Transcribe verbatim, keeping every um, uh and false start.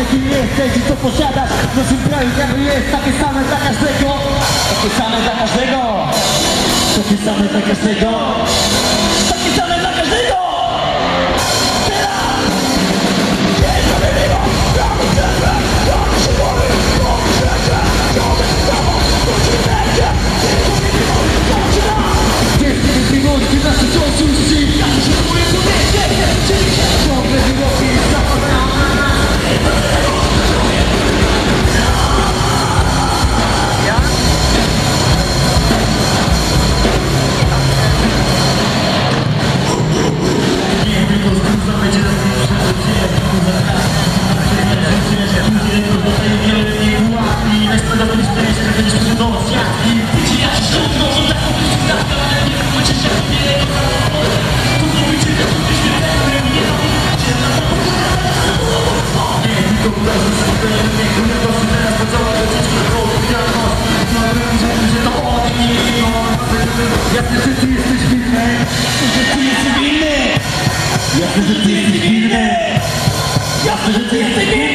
Esta éxito apoyadas, no se improvisar y esta que sabe la castelló, que sabe la castelló, que sabe la castelló, que sabe la castelló. Yes, it is.